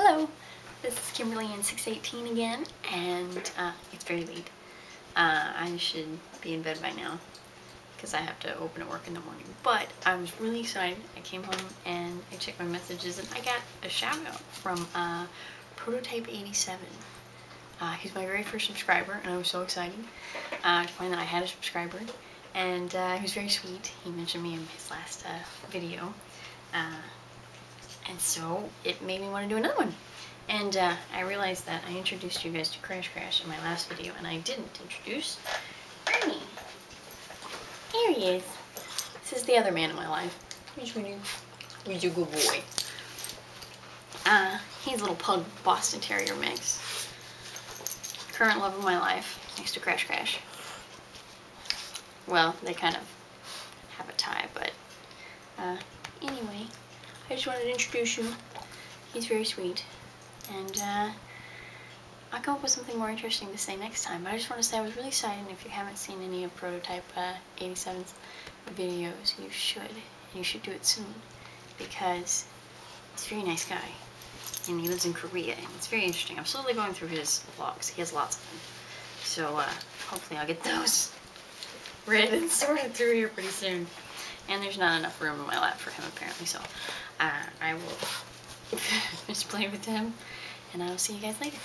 Hello, this is Kimberly and 618 again, and it's very late. I should be in bed by now because I have to open at work in the morning, but I was really excited. I came home and I checked my messages and I got a shout out from Prototype87. He's my very first subscriber and I was so excited to find that I had a subscriber, and he was very sweet. He mentioned me in his last video. And so it made me want to do another one. And I realized that I introduced you guys to Crash Crash in my last video, and I didn't introduce Ernie. Here he is. This is the other man in my life. He's a good boy. He's a little pug Boston Terrier mix. Current love of my life, next to Crash Crash. Well, they kind of have a tie, but anyway. I just wanted to introduce you. He's very sweet, and I'll come up with something more interesting to say next time, but I just want to say I was really excited, and if you haven't seen any of Prototype 87's videos, you should, and you should do it soon, because he's a very nice guy, and he lives in Korea, and it's very interesting. I'm slowly going through his vlogs. He has lots of them, so hopefully I'll get those read and sorted through here pretty soon. And there's not enough room in my lap for him, apparently, so I will just play with him, and I'll see you guys later.